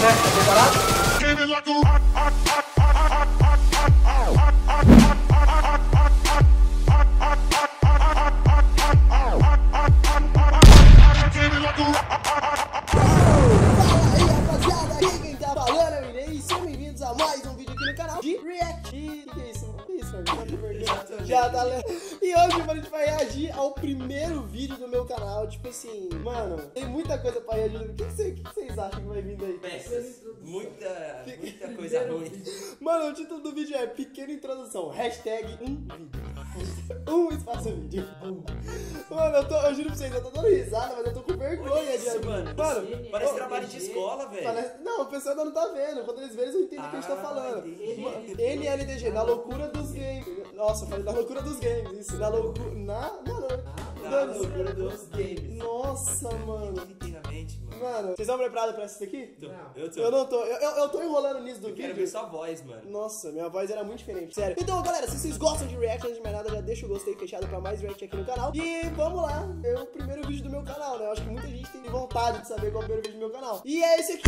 né? Tá preparado? Mais um vídeo aqui no canal de React. E que é isso? Que é isso, mano? Já tá lendo. E hoje, mano, a gente vai reagir ao primeiro vídeo do meu canal. Tipo assim, mano, tem muita coisa pra reagir. O que vocês acham que vai vir daí? Peças. Muita coisa ruim. Mano, o título do vídeo é Pequena Introdução. Hashtag um vídeo. Espaço vídeo. Mano, eu juro pra vocês, eu tô dando risada, mas eu tô com vergonha de abrir. Mano, parece trabalho de escola, velho. Não, o pessoal ainda não tá vendo. Quando eles verem, eles não entendem o que a gente tá falando. NLDG, na loucura dos games. Nossa, eu falei da loucura dos games. Isso, da loucura. Na loucura dos games. Nossa, mano. Mano, vocês estão preparados pra assistir aqui? Não. Eu não tô. Eu tô enrolando nisso do vídeo. Quero ver sua voz, mano. Nossa, minha voz era muito diferente, sério. Então, galera, se vocês gostam de react, antes de mais nada, já deixa o gostei fechado pra mais react aqui no canal. E vamos lá, é o primeiro vídeo do meu canal, né? Eu acho que muita gente tem vontade de saber qual é o primeiro vídeo do meu canal. E é esse aqui.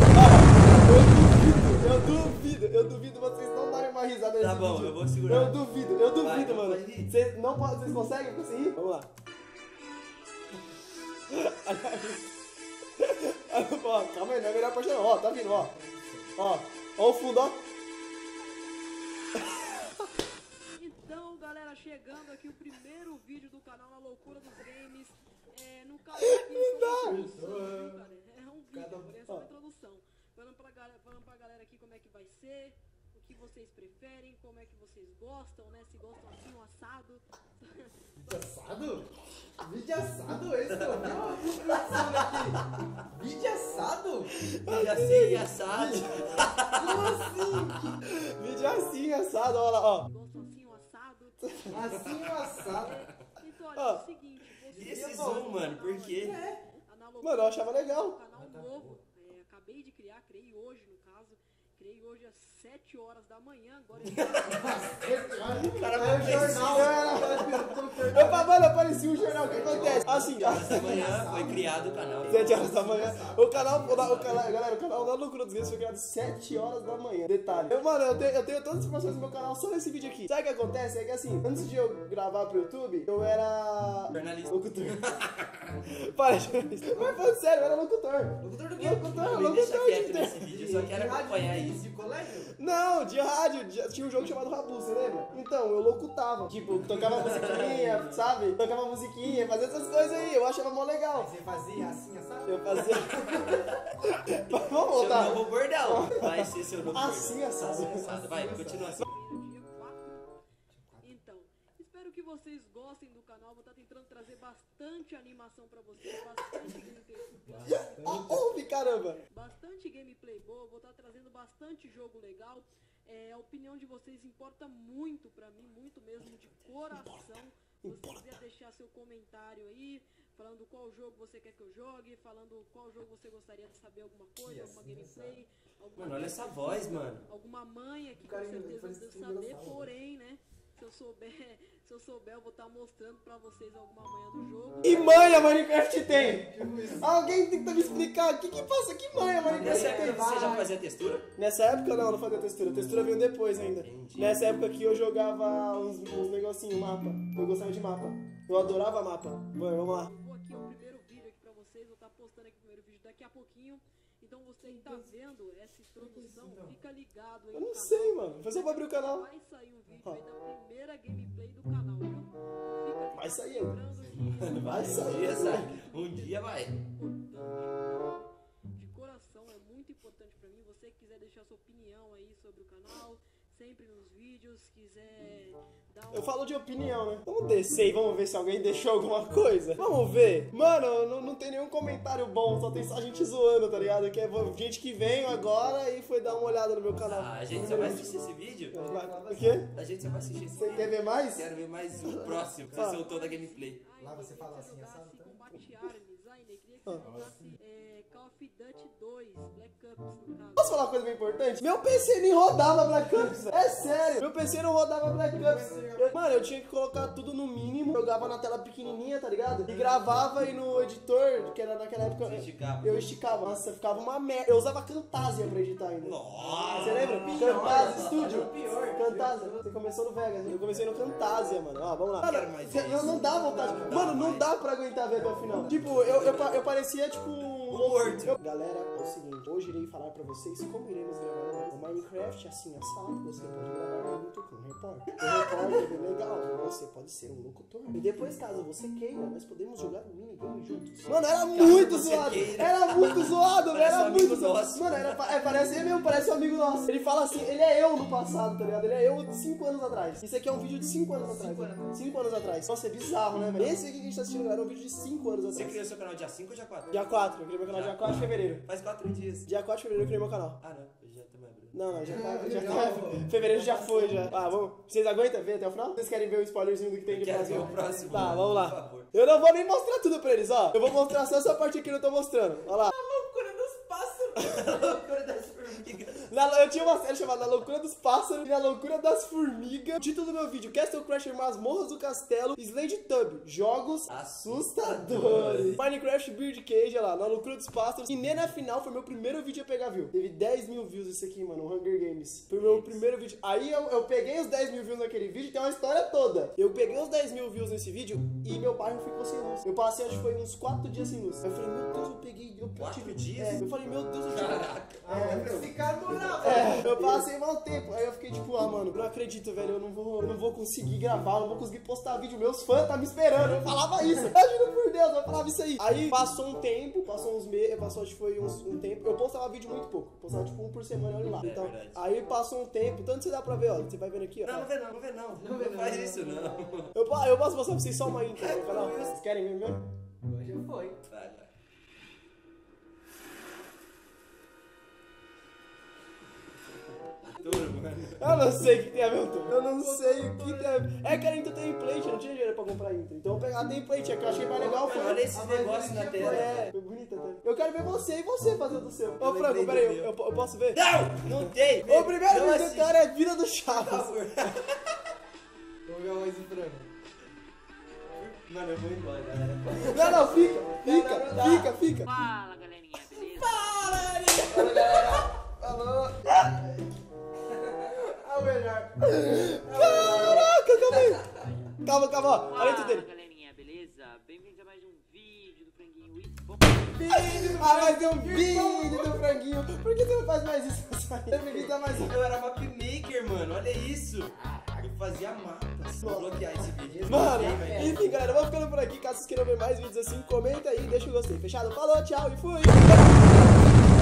Eu duvido vocês não darem uma risada nesse vídeo. Tá bom, eu vou segurar. Eu duvido, mano. Vocês não podem, vocês conseguem conseguir? Vamos lá. Ó, calma aí, não é a melhor parte não, ó, tá vindo, ó. Ó o fundo, ó. Então, galera, chegando aqui o primeiro vídeo do canal na loucura dos games. É, no caso aqui, é um vídeo, é só uma introdução. Falando pra galera aqui como é que vai ser, o que vocês preferem, como é que vocês gostam, né? Se gostam assim, um assado. Assado? Vídeo assado esse, mano. Vídeo assado? Vídeo assim, assado. Como assim? Vídeo assim, assado, olha lá, ó. Gostam assim, um assado. Assim, um assado. Então, olha, é o seguinte. E esse zoom, mano, por quê? Mano, eu achava legal. Canal novo. Acabei de criar, criei hoje, no caso. Criei hoje às 7 horas da manhã, agora eu Mano, apareceu um jornal, o que acontece? Assim, 7 horas da manhã foi criado o canal. 7 horas da manhã. O canal, galera, o canal da Loucura dos Games foi criado 7 horas da manhã. Detalhe. Mano, eu tenho todas as informações do meu canal só nesse vídeo aqui. Sabe o que acontece? É que assim, antes de eu gravar pro YouTube, eu era... jornalista. Locutor. Para, jornalista. Mas falando sério, eu era locutor. Locutor do quê? Locutor desse vídeo, eu só quero acompanhar isso. De colégio? Não, de rádio. Tinha um jogo chamado Rabu, você lembra? Então, eu locutava. Tipo, tocava musiquinha, sabe? Tocava musiquinha, fazia essas coisas aí. Eu achava mó legal. Você fazia assim, sabe? Eu fazia... Vamos voltar. Seu novo bordão. Vai ser seu novo assim, assado. Vai, continua assim. Então, espero que vocês gostem do canal. Vou estar tentando trazer bastante animação pra vocês. Bastante gameplay. Ouve, caramba! Bastante gameplay boa. Vou estar trazendo bastante jogo legal. É, a opinião de vocês importa muito pra mim. Muito mesmo, de coração. Se você quiser deixar seu comentário aí, falando qual jogo você quer que eu jogue, falando qual jogo você gostaria de saber alguma coisa, alguma gameplay. Mano, olha essa voz, mano. Alguma manha que com certeza não deve saber, porém, né? Se eu souber, eu vou estar mostrando pra vocês alguma manha do jogo. E manha Minecraft tem? Alguém tem que me explicar o que passa, que manha Minecraft tem? Nessa época você já fazia textura? Nessa época não fazia textura, a textura veio depois ainda. Entendi. Nessa época aqui eu jogava uns negocinhos, mapa. Eu gostava de mapa, eu adorava mapa. Vamos lá. Eu vou aqui o primeiro vídeo aqui pra vocês, vou estar postando aqui o primeiro vídeo daqui a pouquinho. Então você que tá vendo essa introdução, fica ligado aí. Eu não sei, mano. Mas eu vou abrir o canal. Vai sair um vídeo aí da primeira gameplay do canal, viu? Fica ligado. Vai sair. Vai sair. Um dia vai. De coração, é muito importante pra mim. Você que quiser deixar sua opinião aí sobre o canal, sempre nos vídeos, quiser dar um... Eu falo de opinião, né? Vamos descer e vamos ver se alguém deixou alguma coisa. Vamos ver. Mano, não tem nenhum comentário bom, só tem só gente zoando, tá ligado? Que é gente que veio agora e foi dar uma olhada no meu canal. Ah, a gente só vai assistir esse vídeo? O quê? A gente só vai assistir esse vídeo. Você quer ver mais? Quero ver mais o próximo, que você soltou da gameplay. Lá você fala assim, sabe? saber. Queria que você falasse Call of Duty 2, Black Ops, no caso. Posso falar uma coisa bem importante? Meu PC nem rodava Black Ops, é sério. Meu PC não rodava Black Ops. Mano, eu tinha que colocar tudo no mínimo. Jogava na tela pequenininha, tá ligado? E gravava e no editor, que era naquela época... Eu esticava. Nossa, ficava uma merda. Eu usava Camtasia pra editar ainda. Nossa! Você lembra? Camtasia Studio. Camtasia. Você começou no Vegas. Eu comecei no Camtasia, mano. Ó, vamos lá. Eu não dá vontade. Mano, não dá pra aguentar ver até o final. Tipo, eu parecia, tipo... Galera, é o seguinte, hoje irei falar pra vocês como iremos gravar o Minecraft assim, assado. Você pode gravar muito com um repórter é legal, você pode ser um locutor. E depois, caso você queira, nós podemos jogar um minigame juntos. Mano, era muito zoado, era muito zoado, era muito zoado. Mano, parece ele mesmo, parece um amigo nosso. Ele fala assim, ele é eu no passado, tá ligado? Ele é eu de 5 anos atrás. Isso aqui é um vídeo de 5 anos atrás. 5 anos atrás. Nossa, é bizarro, né, velho? Esse aqui que a gente tá assistindo, galera, é um vídeo de 5 anos atrás. Você criou seu canal dia 5 ou dia 4? Dia 4, eu criei meu canal dia 4 de fevereiro. Faz 4 dias. Dia 4 de fevereiro eu criei meu canal. Ah, não. Não, já tá. Fevereiro já foi, já. Ah, vamos. Vocês aguentam ver até o final? Vocês querem ver o spoilerzinho do que tem aqui no Brasil? Tá, vamos lá. Por favor. Eu não vou nem mostrar tudo pra eles, ó. Eu vou mostrar só essa parte aqui que eu tô mostrando. Olha lá. Eu tinha uma série chamada Na Loucura dos Pássaros e Na Loucura das Formigas. O título do meu vídeo: Castle Crasher, Masmorras do Castelo, Slendytub, Jogos Assustadores, Minecraft Bird Cage, olha lá, Na Loucura dos Pássaros. E nem na final foi meu primeiro vídeo a pegar view. Teve 10 mil views esse aqui, mano, Hunger Games. Foi meu primeiro vídeo. Aí eu peguei os 10 mil views naquele vídeo, tem uma história toda. Eu peguei os 10 mil views nesse vídeo e meu bairro ficou sem luz. Eu passei, acho que foi uns 4 dias sem luz. Eu falei, meu Deus, eu peguei. 4 dias? Eu falei, meu Deus, eu tive. Caraca. Eu passei mal tempo, aí eu fiquei tipo, ah, mano, não acredito, velho, eu não vou conseguir gravar, não vou conseguir postar vídeo, meus fãs tá me esperando, eu falava isso, eu juro por Deus, eu falava isso aí. Aí passou um tempo, passou uns meses, passou, acho que foi um tempo, eu postava vídeo muito pouco, postava tipo um por semana, olha lá. Então, aí passou um tempo, tanto que dá pra ver, ó, você vai vendo aqui, ó. Não, não vê não, faz isso não. Eu posso mostrar pra vocês só uma intro no canal, vocês querem ver mesmo? Hoje foi. Eu não sei o que tem a ver, eu não sei o que tem a ver. É que era intro template, eu não tinha dinheiro pra comprar intro. Então eu peguei a template, é que eu achei mais legal. Olha esse negócio na tela. É, foi bonita até. Eu quero ver você e você fazendo o seu. Ô Frango, peraí, eu posso ver? Não! Não tem! O primeiro vídeo, cara, é Vida do Chaves. Vamos ver a voz do Frango. Mano, eu vou embora, galera. Não, fica. Fala, galerinha, beleza? Fala, galera. Falou. Caraca, calma aí. Calma, ó. Olha isso dele. Fala, galerinha, beleza? Bem-vindos a mais um vídeo do Franguinho e bom. Mais um vídeo do Franguinho. Por que você não faz mais isso? Eu era mapmaker, mano. Olha isso. Eu fazia mapas. Vou bloquear esse vídeo. Mano, enfim, galera, vamos ficando por aqui. Caso vocês queiram ver mais vídeos assim, comenta aí, deixa o gostei. Fechado? Falou, tchau e fui.